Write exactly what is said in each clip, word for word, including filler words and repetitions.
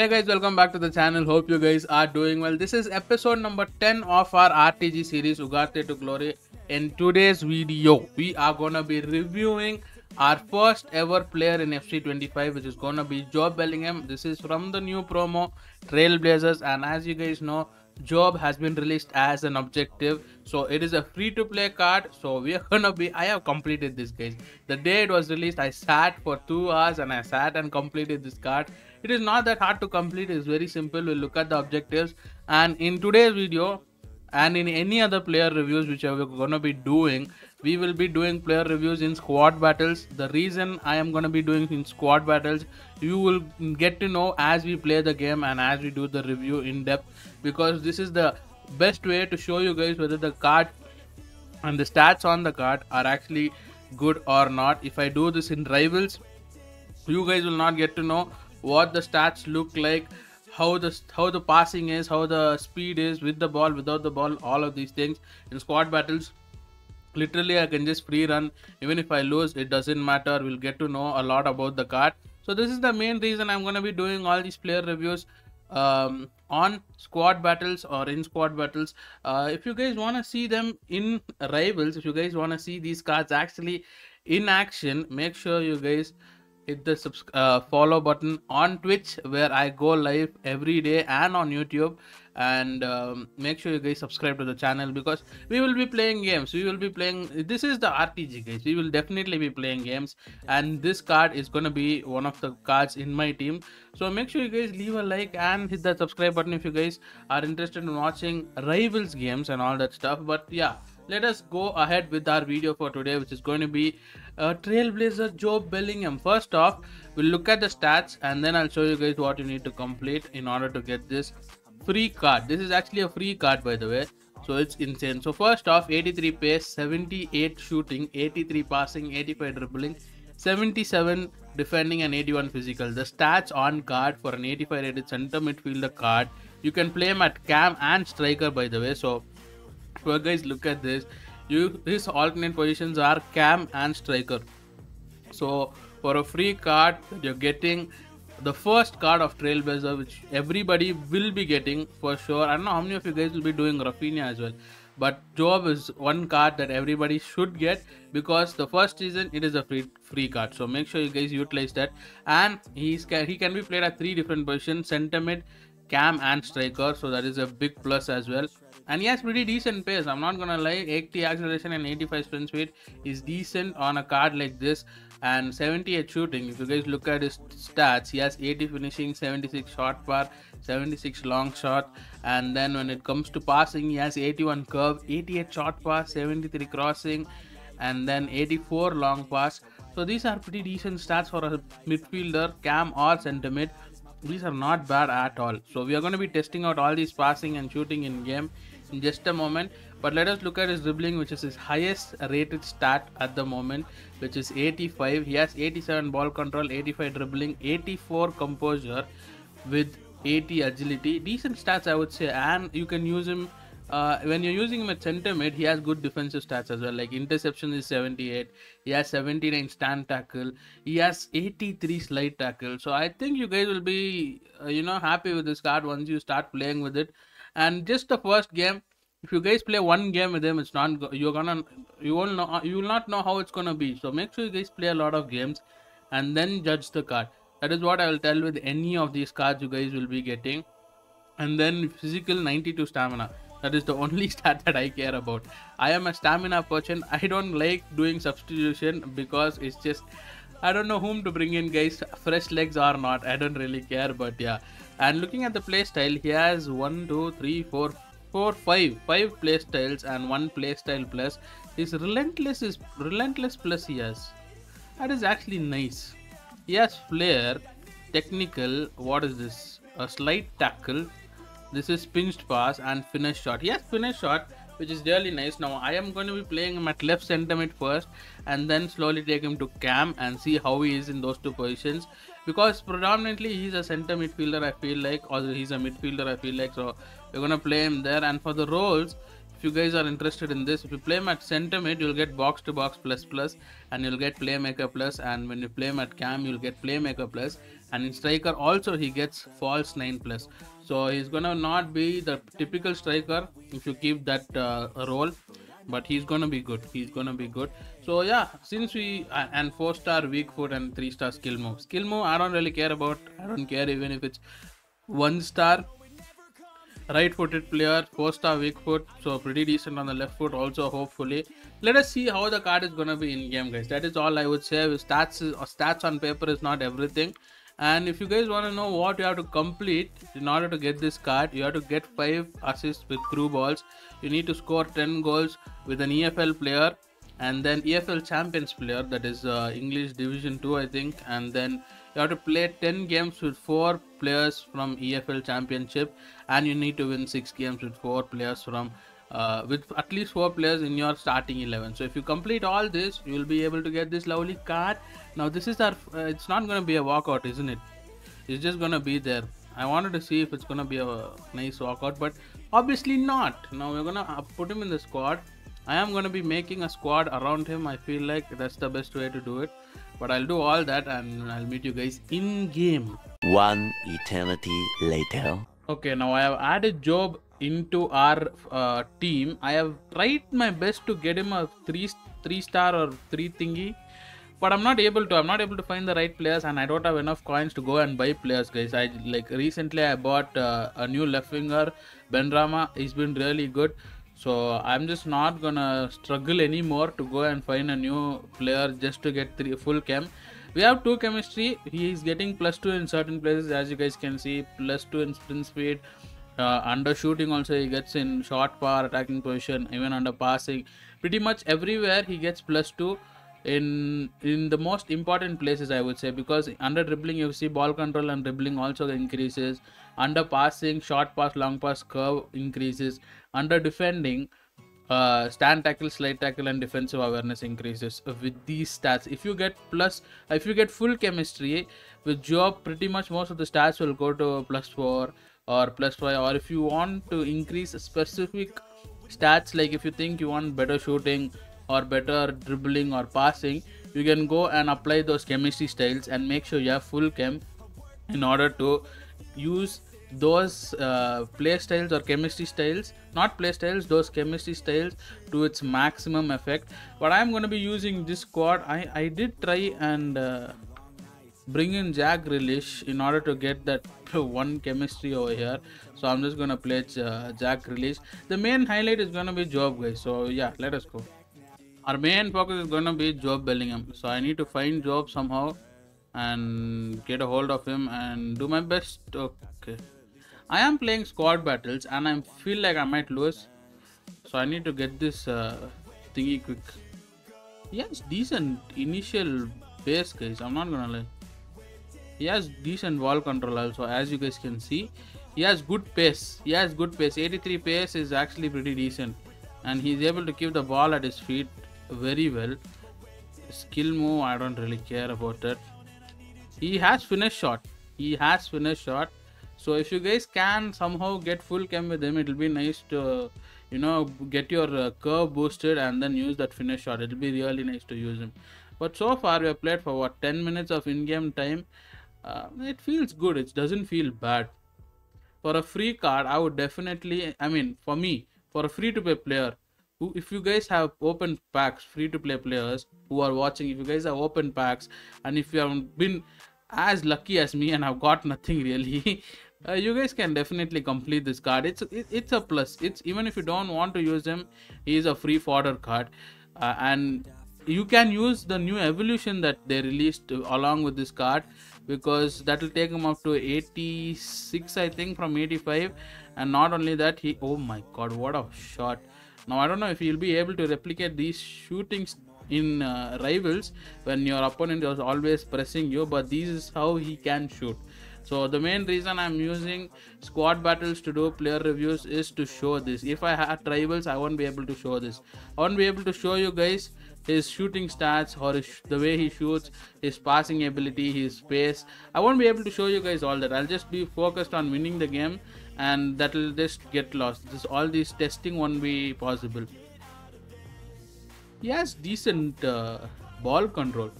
Hey guys, welcome back to the channel. Hope you guys are doing well. This is episode number ten of our R T G series Ugarte to Glory. In today's video, we are gonna be reviewing our first ever player in F C twenty-five, which is gonna be Jobe Bellingham. This is from the new promo Trailblazers, and as you guys know, Jobe has been released as an objective, so it is a free to play card. So we are gonna be I have completed this, guys. The day it was released, I sat for two hours and I sat and completed this card. It is not that hard to complete. It's very simple. We'll look at the objectives, and in today's video and in any other player reviews which we're gonna be doing, we will be doing player reviews in squad battles. The reason I am gonna be doing in squad battles, you will get to know as we play the game and as we do the review in depth, because this is the best way to show you guys whether the card and the stats on the card are actually good or not. If I do this in rivals, you guys will not get to know what the stats look like, how the how the passing is, how the speed is with the ball, without the ball, all of these things. In squad battles, literally I can just free run. Even if I lose, it doesn't matter. We'll get to know a lot about the card. So this is the main reason I'm going to be doing all these player reviews um on squad battles or in squad battles. Uh if you guys want to see them in rivals, if you guys want to see these cards actually in action, make sure you guys hit the uh, follow button on Twitch, where I go live every day, and on YouTube. And um, make sure you guys subscribe to the channel, because we will be playing games. We will be playing, this is the R T G, guys. We will definitely be playing games, and this card is going to be one of the cards in my team. So make sure you guys leave a like and hit that subscribe button if you guys are interested in watching rivals games and all that stuff. But yeah, let us go ahead with our video for today, which is going to be uh, Trailblazer Jobe Bellingham. First off, we'll look at the stats, and then I'll show you guys what you need to complete in order to get this free card. This is actually a free card, by the way, so it's insane. So first off, eighty-three pace, seventy-eight shooting, eighty-three passing, eighty-five dribbling, seventy-seven defending, and eighty-one physical. The stats on card for an eighty-five rated center midfielder card. You can play him at cam and striker, by the way. So well, guys, look at this. You his alternate positions are cam and striker. So for a free card, you're getting the first card of Trailblazer, which everybody will be getting for sure. I don't know how many of you guys will be doing Rafinha as well, but Jobe is one card that everybody should get, because the first reason, it is a free free card. So make sure you guys utilize that. And he's he can be played at three different positions: center mid, cam and striker. So that is a big plus as well. And he has pretty decent pace, I'm not gonna lie. eighty acceleration and eighty-five sprint speed is decent on a card like this. And seventy-eight shooting. If you guys look at his stats, he has eighty finishing, seventy-six shot bar, seventy-six long shot. And then when it comes to passing, he has eighty-one curve, eighty-eight shot pass, seventy-three crossing, and then eighty-four long pass. So these are pretty decent stats for a midfielder, cam or center mid. These are not bad at all. So we are going to be testing out all these passing and shooting in game in just a moment. But let us look at his dribbling, which is his highest rated stat at the moment, which is eighty-five. He has eighty-seven ball control, eighty-five dribbling, eighty-four composure with eighty agility. Decent stats, I would say. And you can use him uh, when you're using him at center mid. He has good defensive stats as well, like interception is seventy-eight, he has seventy-nine stand tackle, he has eighty-three slide tackle. So I think you guys will be uh, you know, happy with this card once you start playing with it. And just the first game, if you guys play one game with him, it's not you're gonna you won't know you will not know how it's gonna be. So make sure you guys play a lot of games and then judge the card. That is what I will tell with any of these cards you guys will be getting. And then physical, ninety-two stamina. That is the only stat that I care about. I am a stamina person. I don't like doing substitution, because it's just, I don't know whom to bring in, guys. Fresh legs or not, I don't really care. But yeah. And looking at the play style, he has one, two, three, four. Four, five, five play styles and one play style plus. His relentless is relentless plus he has. That is actually nice. He has flair, technical. What is this? A slight tackle. This is pinched pass and finish shot. He has finish shot, which is really nice. Now I am going to be playing him at left center mid first, and then slowly take him to cam and see how he is in those two positions. Because predominantly he's a center midfielder, I feel like, or he's a midfielder, I feel like. So you're gonna play him there. And for the roles, if you guys are interested in this, if you play him at center mid, you'll get box to box plus plus, and you'll get playmaker plus. And when you play him at cam, you'll get playmaker plus. and in striker also he gets false nine plus. So he's gonna not be the typical striker if you keep that uh, role, but he's gonna be good. He's gonna be good. So yeah, since we uh, and four star weak foot and three star skill move. Skill move I don't really care about. I don't care even if it's one star. Right footed player, four star weak foot, so pretty decent on the left foot also, hopefully. Let us see how the card is gonna be in game, guys. That is all I would say. With stats or stats on paper is not everything. And if you guys want to know what you have to complete in order to get this card, you have to get five assists with through balls. You need to score ten goals with an E F L player and then E F L Champions player, that is uh, English Division two I think. And then you have to play ten games with four players from E F L Championship, and you need to win six games with four players from uh, with at least four players in your starting eleven. So if you complete all this, you will be able to get this lovely card. Now this is our, uh, it's not going to be a walkout, isn't it? It's just going to be there. I wanted to see if it's going to be a nice walkout, but obviously not. Now we're going to put him in the squad. I am going to be making a squad around him. I feel like that's the best way to do it. But I'll do all that and I'll meet you guys in game. One eternity later. Okay, now I have added Jobe into our uh, team. I have tried my best to get him a three, three star or three thingy. But I'm not able to. I'm not able to find the right players, and I don't have enough coins to go and buy players, guys. I like recently I bought uh, a new left winger, Benrama. He's been really good. So I'm just not gonna struggle anymore to go and find a new player just to get three full chem. We have two chemistry. He is getting plus two in certain places, as you guys can see, plus two in sprint speed, uh, under shooting also he gets in short power, attacking position, even under passing. Pretty much everywhere he gets plus two. In in the most important places, I would say, because under dribbling you see ball control and dribbling also increases. Under passing, short pass, long pass, curve increases. Under defending, uh, stand tackle, slide tackle, and defensive awareness increases with these stats. If you get plus, if you get full chemistry with Jobe, pretty much most of the stats will go to plus four or plus five. Or if you want to increase specific stats, like if you think you want better shooting or better dribbling or passing, you can go and apply those chemistry styles and make sure you have full chem in order to use those uh, play styles or chemistry styles, not play styles, those chemistry styles to its maximum effect. But I'm going to be using this squad. I, I did try and uh, bring in Jack Grealish in order to get that one chemistry over here. So I'm just going to play uh, Jack Grealish. The main highlight is going to be Jobe, guys. So yeah, let us go. Our main focus is going to be Jobe Bellingham. So I need to find Jobe somehow and get a hold of him and do my best. Okay. I am playing squad battles and I feel like I might lose. So I need to get this uh, thingy quick. He has decent initial base, guys. I'm not going to lie. He has decent ball control also, as you guys can see. He has good pace. He has good pace. eighty-three pace is actually pretty decent. And he's able to keep the ball at his feet very well. Skill move, I don't really care about it. He has finish shot. He has finish shot. So if you guys can somehow get full chem with him, it'll be nice to, you know, get your uh, curve boosted and then use that finish shot. It'll be really nice to use him. But so far we have played for what, ten minutes of in-game time. Uh, it feels good. It doesn't feel bad. For a free card, I would definitely, I mean, for me, for a free-to-play player, who, if you guys have open packs, free-to-play players who are watching, if you guys have open packs, and if you haven't been as lucky as me and have got nothing really, uh, you guys can definitely complete this card. It's it, it's a plus. It's even if you don't want to use him, he is a free fodder card, uh, and you can use the new evolution that they released along with this card, because that will take him up to eighty-six, I think, from eighty-five. And not only that, he, oh my god, what a shot. Now I don't know if he'll be able to replicate these shootings in uh, rivals when your opponent is always pressing you, but this is how he can shoot. So the main reason I'm using squad battles to do player reviews is to show this. If I had rivals, I won't be able to show this. I won't be able to show you guys his shooting stats or his sh the way he shoots, his passing ability, his pace. I won't be able to show you guys all that. I'll just be focused on winning the game, and that will just get lost. This, all this testing won't be possible. He has decent uh, ball control.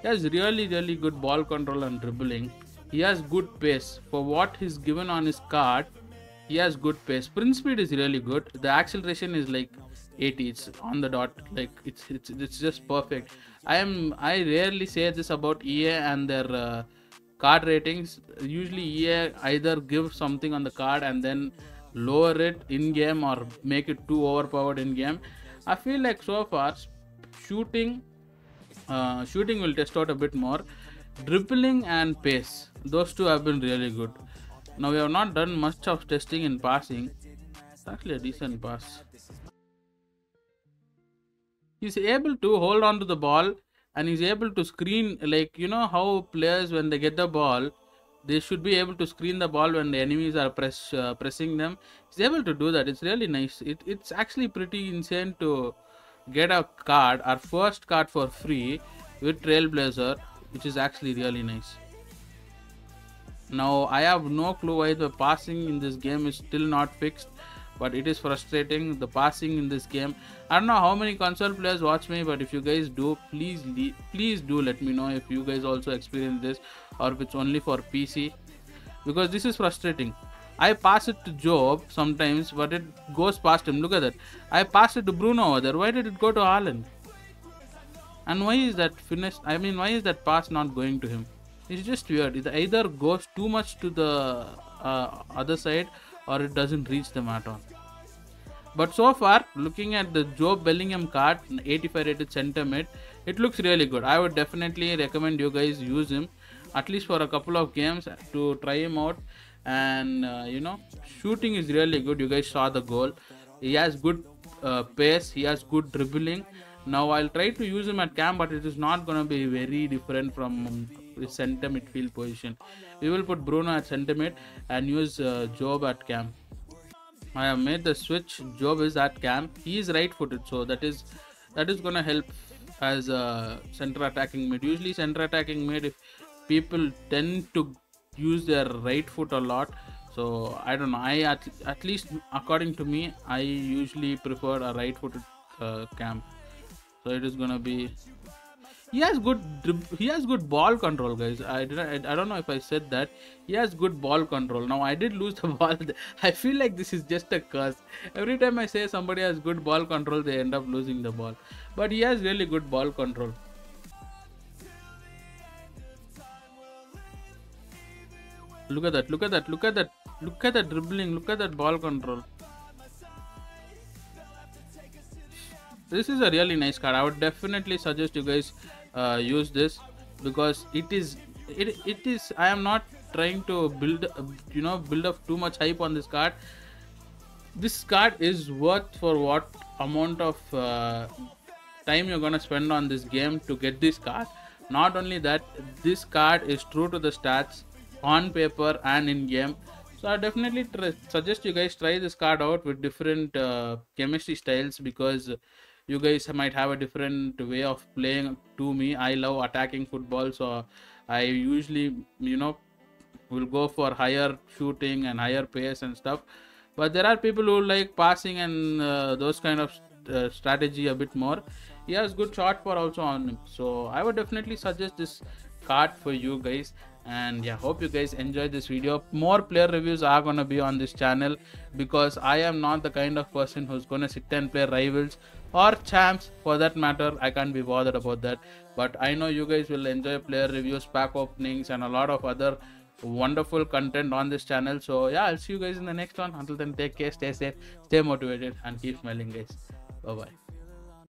He has really really good ball control and dribbling. He has good pace. For what he's given on his card, he has good pace. Sprint speed is really good. The acceleration is like eighty. It's on the dot. Like it's it's it's just perfect. I am I rarely say this about E A and their uh, card ratings. Usually E A either give something on the card and then lower it in game or make it too overpowered in game. I feel like so far shooting uh, shooting will test out a bit more. Dribbling and pace, those two have been really good. Now we have not done much of testing in passing. It's actually a decent pass. He's able to hold on to the ball and he's able to screen, like, you know how players when they get the ball, they should be able to screen the ball when the enemies are press uh, pressing them. He's able to do that. It's really nice. It, it's actually pretty insane to get a card, our first card for free with Trailblazer, which is actually really nice. Now I have no clue why the passing in this game is still not fixed, but it is frustrating, the passing in this game. I don't know how many console players watch me, but if you guys do, please please do let me know if you guys also experience this or if it's only for P C, because this is frustrating. I pass it to Jobe sometimes, but it goes past him. Look at that. I pass it to Bruno over there. Why did it go to Alan? And why is that finished? I mean, why is that pass not going to him? It's just weird. It either goes too much to the uh, other side or it doesn't reach them at all. But so far, looking at the Jobe Bellingham card, eighty-five rated center mid, it looks really good. I would definitely recommend you guys use him at least for a couple of games to try him out. And uh, you know, shooting is really good. You guys saw the goal. He has good uh, pace. He has good dribbling. Now I'll try to use him at cam, but it is not going to be very different from his centre midfield position. We will put Bruno at centre mid and use uh, Jobe at cam. I have made the switch. Jobe is at cam. He is right footed, so that is that is going to help as a centre attacking mid. Usually centre attacking mid, if people tend to use their right foot a lot. So I don't know. I at, at least according to me, I usually prefer a right footed uh, cam. So it is gonna be. He has good. He has good ball control, guys. I did. I, I don't know if I said that. He has good ball control. Now I did lose the ball. I feel like this is just a curse. Every time I say somebody has good ball control, they end up losing the ball. But he has really good ball control. Look at that. Look at that. Look at that. Look at that dribbling. Look at that ball control. This is a really nice card. I would definitely suggest you guys uh, use this, because it is it it is. I am not trying to build you know build up too much hype on this card. This card is worth for what amount of uh, time you're gonna spend on this game to get this card. Not only that, this card is true to the stats on paper and in game. So I definitely suggest you guys try this card out with different uh, chemistry styles, because you guys might have a different way of playing to me. I love attacking football, so I usually, you know, will go for higher shooting and higher pace and stuff. But there are people who like passing and uh, those kind of uh, strategy a bit more. He has good shot for also on him. So I would definitely suggest this card for you guys. And yeah, hope you guys enjoyed this video. More player reviews are gonna be on this channel, because I am not the kind of person who's gonna sit and play rivals or champs for that matter. I can't be bothered about that, but I know you guys will enjoy player reviews, pack openings, and a lot of other wonderful content on this channel. So yeah, I'll see you guys in the next one. Until then, take care, stay safe, stay motivated, and keep smiling, guys. Bye bye.